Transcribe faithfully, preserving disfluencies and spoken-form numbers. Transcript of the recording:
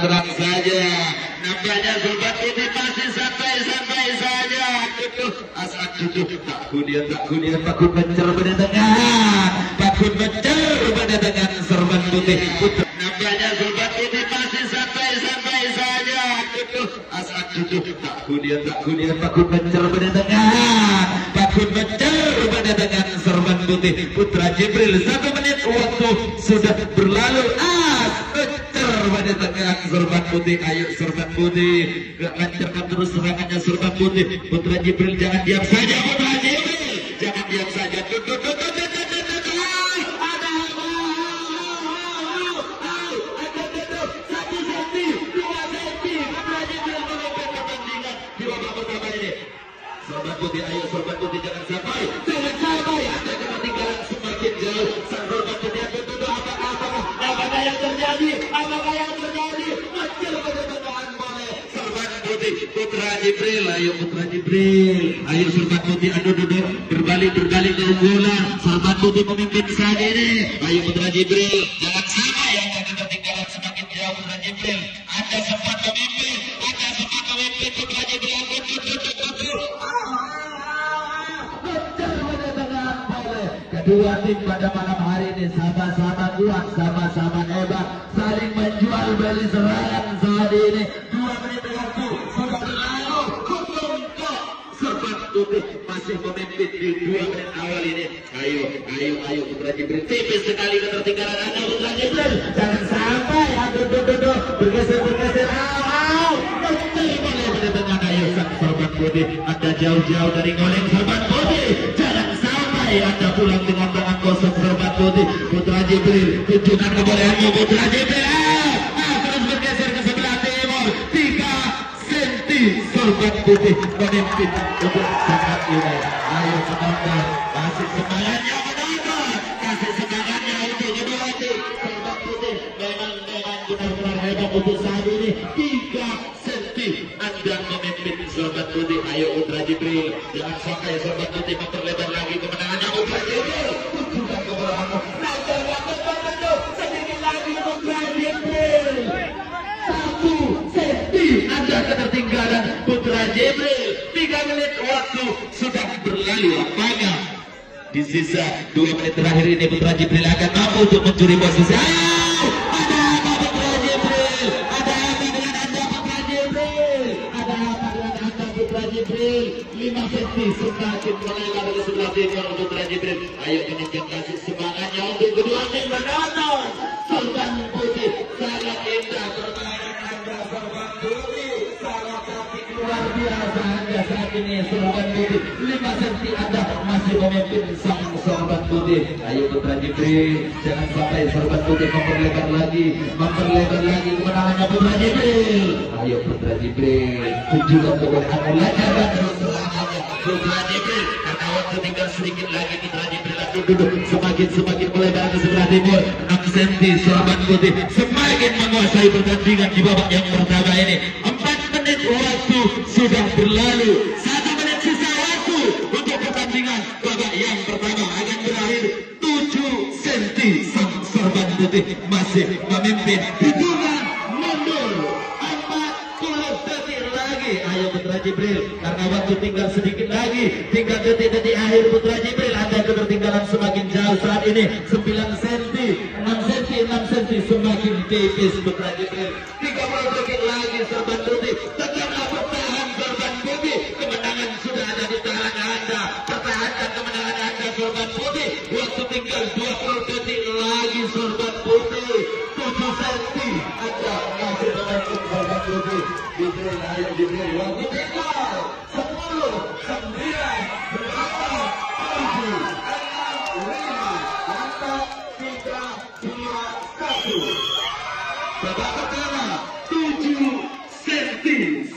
kurang saja. Nampaknya sobat ini masih santai-santai saja. Tutup asal tutup. Tak kudia, tak kudia, takut mencer pada tengah. Takut mencer pada tengah Sorban Poteh. Nampaknya sobat ini masih santai-santai saja. Tutup asal tutup. Tak kudia, tak kudia, takut mencer pada tengah. Takut mencer pada tengah Sorban Poteh. Putra Jibril, satu menit waktu sudah berlalu. Pada tengah Sorban Poteh, ayo Sorban Poteh, lancarkan terus serangannya Sorban Poteh. Putra Jibril jangan diam saja, Putra Jibril jangan diam saja. Tutup, tutup, tutup, tutup, ada tutup, satu senti, dua senti. Putra Jibril memimpin pertandingan di babak pertama ini. Sorban Poteh, ayo Sorban Poteh, jangan sampai, jangan sampai ada ketinggalan semakin jauh. Sorban Poteh, tutup, apa, apa, apa yang terjadi? Apa yang terjadi? Macam pada tengah boleh. Sorban Poteh, Putra Jibril, ayo Putra Jibril, ayo Sorban Poteh, aduh duduk berbalik berbalik keunggulan. Sorban Poteh memimpin saat ini. Ayo Putra Jibril, jangan sampai yang akan ketinggalan semakin jauh. Putra Jibril, anda sempat memimpin, anda sempat memimpin Putra Jibril. Putra Jibril, kedua tim pada malam hari ini sama-sama kuat, sama-sama hebat, saling menjual beli serangan saat ini. Dua menit waktu sudah berlalu, kutuntut Sorban Poteh masih memimpin di dua menit awal ini. Ayo, ayo, ayo Putra Jibril, tipis sekali ketertinggalan anda Putra Jibril. Jangan sampai aduh duduk bergeser-bergeser. Aw, betul boleh pada tengah. Ayo sang Sorban Poteh, anda jauh-jauh dari goleng Sorban Poteh. Jangan sampai anda pulang dengan tangan kosong Sorban Poteh. Putra Jibril, tunjukkan kebolehanmu Putra Jibril. Ah, terus bergeser ke sebelah timur, tiga senti Sorban Poteh memimpin untuk saat ini. Ayo penonton, kasih semangatnya penonton, kasih semangatnya untuk kedua tim. Sorban Poteh memang memang benar-benar hebat untuk saat ini. Tiga senti anda memimpin Sorban Poteh. Ayo Putra Jibril, jangan sampai Sorban Poteh memperlebar lagi kemenangannya Putra Jibril. Tunjukkan kebolehanmu. Ketertinggalan Putra Jibril, tiga menit waktu sudah berlalu. Apanya di sisa dua menit terakhir ini Putra Jibril akan mampu untuk mencuri posisi. Ayo, ada apa Putra Jibril? Ada apa dengan anda Putra Jibril? Ada apa dengan anda Putra Jibril? Lima senti semakin melebar ke sebelah timur Putra Jibril. Ayo meningkat kasih semangatnya untuk kedua tim menonton. Sorban Poteh, sangat indah permainan anda Sorban Poteh. Luar biasa anda saat ini Sorban Poteh, lima senti anda masih memimpin sang Sorban Poteh. Ayo Putra Jibril, jangan sampai Sorban Poteh memperlebar lagi, memperlebar lagi kemenangannya Putra Jibril. Ayo Putra Jibril, tunjukkan kebolehanmu, lancarkan terus serangannya Putra Jibril. Karena waktu tinggal sedikit lagi Putra Jibril akan duduk semakin-semakin melebar ke sebelah timur. enam senti Sorban Poteh semakin menguasai pertandingan di babak yang pertama ini. Menit waktu sudah berlalu, satu menit sisa waktu untuk pertandingan babak yang pertama akan berakhir. Tujuh senti sang Sorban Poteh masih memimpin. Hitungan mundur empat puluh detik lagi. Ayo Putra Jibril, karena waktu tinggal sedikit lagi, tiga detik-detik akhir Putra Jibril, anda ketertinggalan semakin jauh saat ini. Sembilan senti, enam senti, enam senti semakin tipis Putra Jibril. Tiga puluh detik lagi Sorban Poteh. Sorban Poteh, waktu tinggal dua puluh detik lagi Sorban Poteh. tujuh senti ada masih memimpin Sorban Poteh. Jibril, ayo Jibril, waktu tinggal sepuluh, sembilan, delapan, tujuh, enam, lima.